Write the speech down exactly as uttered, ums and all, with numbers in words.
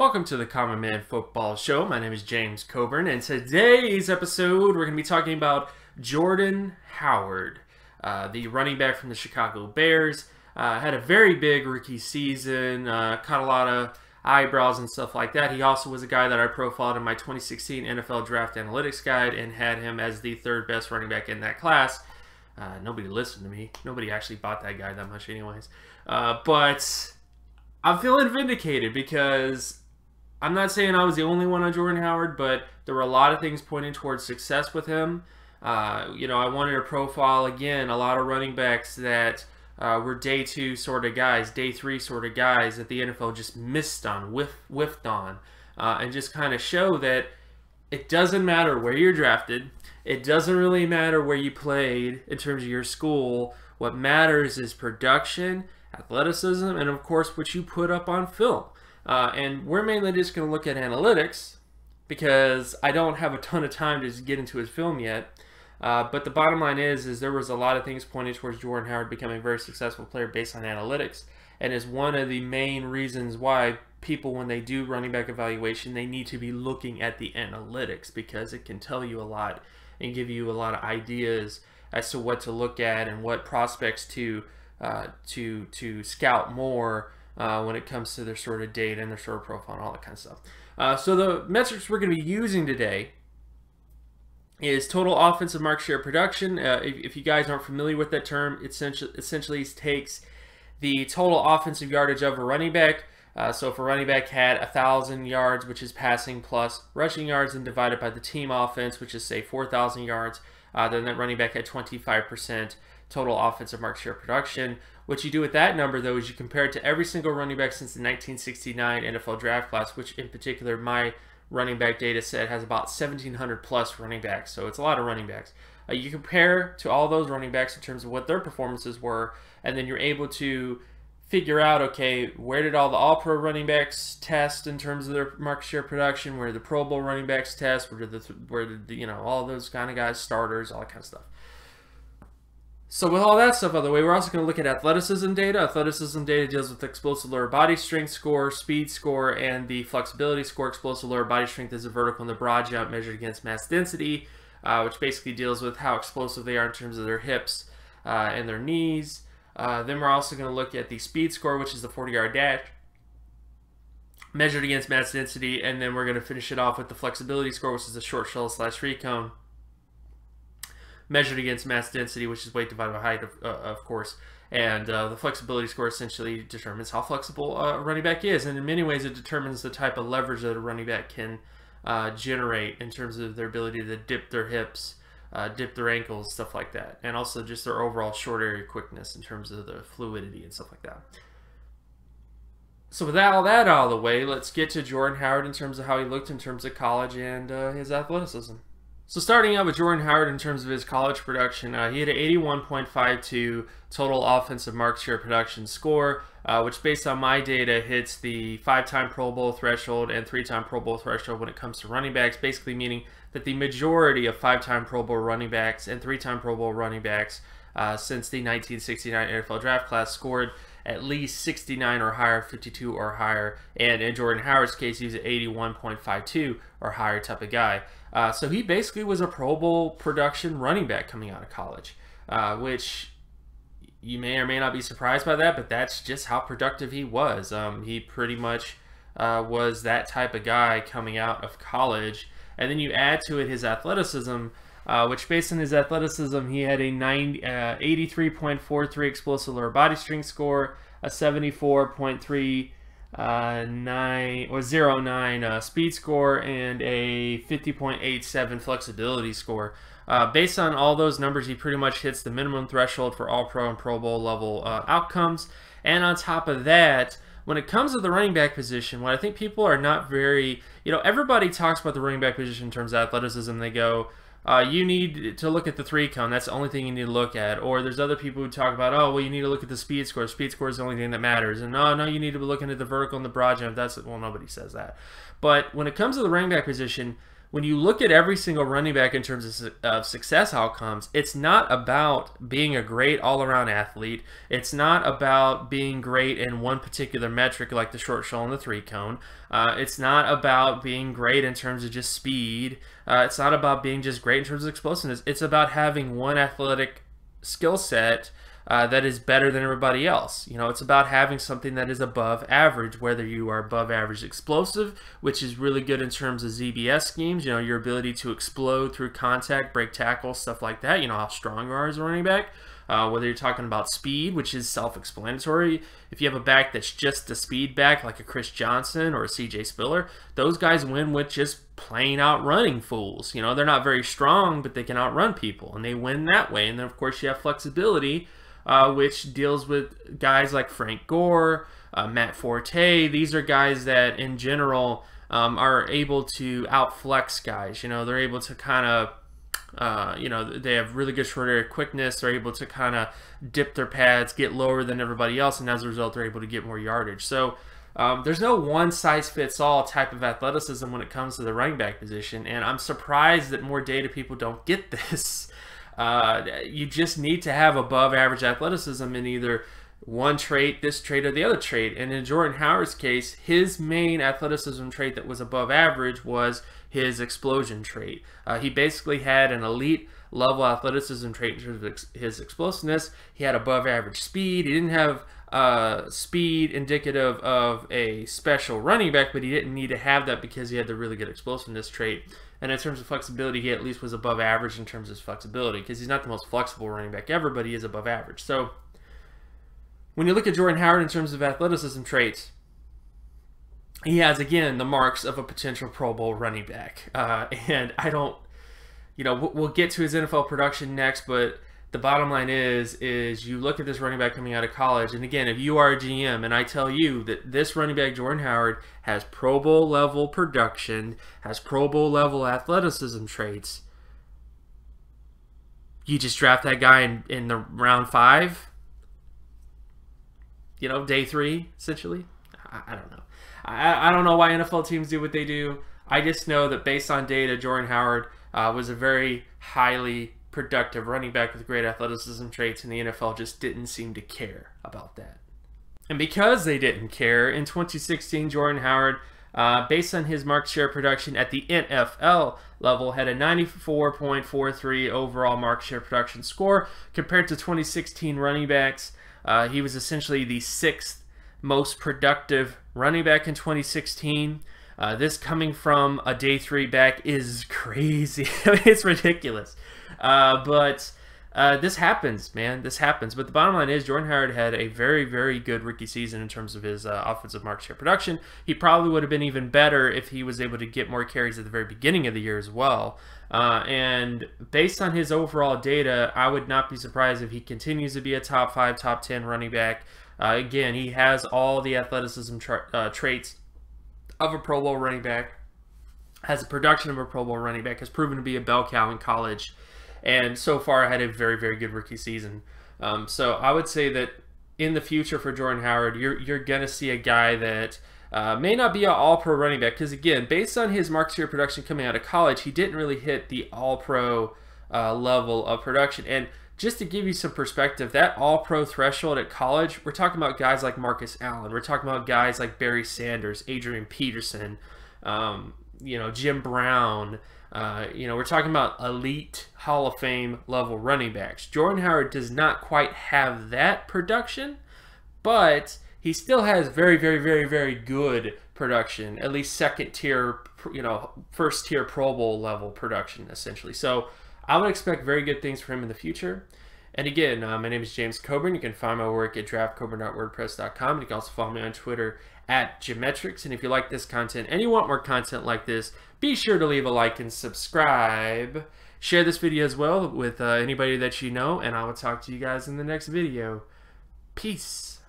Welcome to the Common Man Football Show. My name is James Coburn, and today's episode we're going to be talking about Jordan Howard, uh, the running back from the Chicago Bears. Uh, had a very big rookie season, uh, caught a lot of eyebrows and stuff like that. He also was a guy that I profiled in my twenty sixteen N F L Draft Analytics Guide and had him as the third best running back in that class. Uh, nobody listened to me. Nobody actually bought that guy that much anyways. Uh, but I'm feeling vindicated because I'm not saying I was the only one on Jordan Howard, but there were a lot of things pointing towards success with him. Uh, you know, I wanted to profile, again, a lot of running backs that uh, were day two sort of guys, day three sort of guys that the N F L just missed on, whiff, whiffed on, uh, and just kind of show that it doesn't matter where you're drafted. It doesn't really matter where you played in terms of your school. What matters is production, athleticism, and, of course, what you put up on film. Uh, and we're mainly just going to look at analytics because I don't have a ton of time to get into his film yet. Uh, but the bottom line is, is there was a lot of things pointing towards Jordan Howard becoming a very successful player based on analytics, and is one of the main reasons why people, when they do running back evaluation, they need to be looking at the analytics because it can tell you a lot and give you a lot of ideas as to what to look at and what prospects to uh, to to scout more. Uh, when it comes to their sort of data and their sort of profile and all that kind of stuff. Uh, so the metrics we're going to be using today is total offensive market share production. Uh, if, if you guys aren't familiar with that term, it essentially, essentially takes the total offensive yardage of a running back. Uh, so if a running back had one thousand yards, which is passing plus rushing yards, and divided by the team offense, which is, say, four thousand yards, uh, then that running back had twenty-five percent total offensive market share production. What you do with that number, though, is you compare it to every single running back since the nineteen sixty-nine N F L draft class, which in particular my running back data set has about seventeen hundred plus running backs, so it's a lot of running backs. Uh, you compare to all those running backs in terms of what their performances were, and then you're able to figure out, okay, where did all the all-pro running backs test in terms of their market share production, where did the Pro Bowl running backs test, where did the, where did the, you know, all those kind of guys, starters, all that kind of stuff. So with all that stuff out of the way, we're also going to look at athleticism data. Athleticism data deals with explosive lower body strength score, speed score, and the flexibility score. Explosive lower body strength is a vertical in the broad jump measured against mass density, uh, which basically deals with how explosive they are in terms of their hips uh, and their knees. Uh, then we're also going to look at the speed score, which is the forty-yard dash, measured against mass density. And then we're going to finish it off with the flexibility score, which is the short shuttle slash free cone, measured against mass density, which is weight divided by height, of, uh, of course. And uh, the flexibility score essentially determines how flexible uh, a running back is. And in many ways, it determines the type of leverage that a running back can uh, generate in terms of their ability to dip their hips, uh, dip their ankles, stuff like that. And also just their overall short area quickness in terms of the fluidity and stuff like that. So with all that out of the way, let's get to Jordan Howard in terms of how he looked in terms of college and uh, his athleticism. So starting out with Jordan Howard in terms of his college production, uh, he had an eighty-one point five two total offensive market share production score, uh, which based on my data hits the five-time Pro Bowl threshold and three-time Pro Bowl threshold when it comes to running backs, basically meaning that the majority of five-time Pro Bowl running backs and three-time Pro Bowl running backs uh, since the nineteen sixty-nine N F L draft class scored at least sixty-nine or higher, fifty-two or higher, and in Jordan Howard's case, he was an eighty-one point five two or higher type of guy. Uh, so he basically was a Pro Bowl production running back coming out of college, uh, which you may or may not be surprised by that, but that's just how productive he was. Um, he pretty much uh, was that type of guy coming out of college. And then you add to it his athleticism, Uh, which based on his athleticism, he had a eighty-three point four three explosive lower body strength score, a seventy-four point three nine uh, or zero point nine uh, speed score, and a fifty point eight seven flexibility score. Uh, based on all those numbers, he pretty much hits the minimum threshold for all pro and Pro Bowl level uh, outcomes. And on top of that, when it comes to the running back position, what I think people are not very, you know, everybody talks about the running back position in terms of athleticism. They go, Uh, you need to look at the three cone. That's the only thing you need to look at. Or there's other people who talk about, oh, well, you need to look at the speed score. Speed score is the only thing that matters. And no, no, you need to be looking at the vertical and the broad jump. That's, well, nobody says that. But when it comes to the running back position, when you look at every single running back in terms of, su of success outcomes, it's not about being a great all-around athlete. It's not about being great in one particular metric like the short shuttle and the three cone. Uh, it's not about being great in terms of just speed. Uh, it's not about being just great in terms of explosiveness. It's about having one athletic skill set Uh, that is better than everybody else. You know, it's about having something that is above average, whether you are above average explosive, which is really good in terms of Z B S schemes, you know, your ability to explode through contact, break tackles, stuff like that, you know, how strong you are as a running back. Uh, whether you're talking about speed, which is self-explanatory. If you have a back that's just a speed back, like a Chris Johnson or a C J Spiller, those guys win with just plain outrunning fools. You know, they're not very strong, but they can outrun people, and they win that way. And then, of course, you have flexibility, Uh, which deals with guys like Frank Gore, uh, Matt Forte. These are guys that, in general, um, are able to outflex guys. You know, they're able to kind of, uh, you know, they have really good short area quickness. They're able to kind of dip their pads, get lower than everybody else, and as a result, they're able to get more yardage. So um, there's no one-size-fits-all type of athleticism when it comes to the running back position, and I'm surprised that more data people don't get this. Uh, you just need to have above average athleticism in either one trait, this trait, or the other trait. And in Jordan Howard's case, his main athleticism trait that was above average was his explosion trait. Uh, he basically had an elite level athleticism trait in terms of ex his explosiveness. He had above average speed. He didn't have uh, speed indicative of a special running back, but he didn't need to have that because he had the really good explosiveness trait. And in terms of flexibility, he at least was above average in terms of his flexibility, because he's not the most flexible running back ever, but he is above average. So when you look at Jordan Howard in terms of athleticism traits, he has, again, the marks of a potential Pro Bowl running back. Uh, and I don't, you know, we'll get to his N F L production next, but the bottom line is, is you look at this running back coming out of college, and again, if you are a G M and I tell you that this running back, Jordan Howard, has Pro Bowl level production, has Pro Bowl level athleticism traits, you just draft that guy in, in the round five? You know, day three, essentially? I, I don't know. I, I don't know why N F L teams do what they do. I just know that based on data, Jordan Howard uh, was a very highly productive running back with great athleticism traits, and the N F L just didn't seem to care about that. And because they didn't care, in twenty sixteen, Jordan Howard, uh, based on his market share production at the N F L level, had a ninety-four point four three overall market share production score. Compared to twenty sixteen running backs, uh, he was essentially the sixth most productive running back in twenty sixteen. Uh, this coming from a day three back is crazy. It's ridiculous. Uh, but uh, this happens, man. This happens. But the bottom line is Jordan Howard had a very, very good rookie season in terms of his uh, offensive market share production. He probably would have been even better if he was able to get more carries at the very beginning of the year as well. Uh, and based on his overall data, I would not be surprised if he continues to be a top five, top ten running back. Uh, again, he has all the athleticism tra uh, traits of a Pro Bowl running back, has a production of a Pro Bowl running back, has proven to be a bell cow in college, and so far had a very, very good rookie season. Um, so I would say that in the future for Jordan Howard, you're, you're going to see a guy that uh, may not be an all-pro running back, because again, based on his market share production coming out of college, he didn't really hit the all-pro uh, level of production. And just to give you some perspective, that all-pro threshold at college, we're talking about guys like Marcus Allen. We're talking about guys like Barry Sanders, Adrian Peterson, um, you know, Jim Brown. Uh, you know, we're talking about elite Hall of Fame level running backs. Jordan Howard does not quite have that production, but he still has very, very, very, very good production, at least second tier, you know, first tier Pro Bowl level production, essentially. So I would expect very good things for him in the future. And again, uh, my name is James Coburn. You can find my work at draft coburn dot wordpress dot com. And you can also follow me on Twitter at Jimetrics. And if you like this content and you want more content like this, be sure to leave a like and subscribe. Share this video as well with uh, anybody that you know. And I will talk to you guys in the next video. Peace.